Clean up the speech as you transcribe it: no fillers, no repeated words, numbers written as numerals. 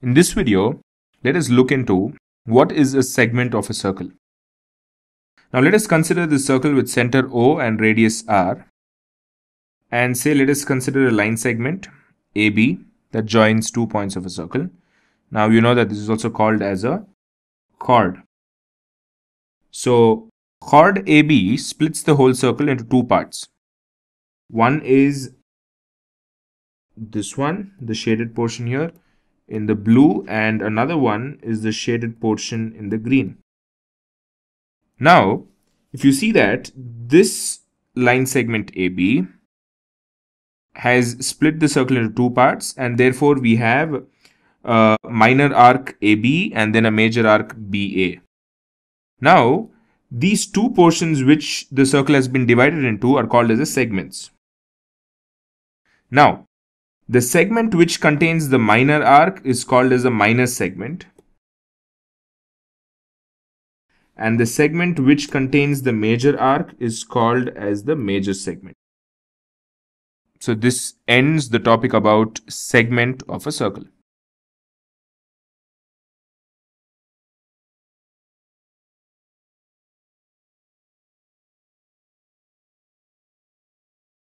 In this video, let us look into what is a segment of a circle. Now let us consider the circle with center O and radius R, and say let us consider a line segment AB that joins two points of a circle. Now you know that this is also called as a chord. So chord AB splits the whole circle into two parts. One is this one, the shaded portion here in the blue, and another one is the shaded portion in the green. Now, if you see that this line segment AB has split the circle into two parts, and therefore we have a minor arc AB and then a major arc BA. Now, these two portions which the circle has been divided into are called as the segments. Now, the segment which contains the minor arc is called as a minor segment, and the segment which contains the major arc is called as the major segment. So this ends the topic about segment of a circle.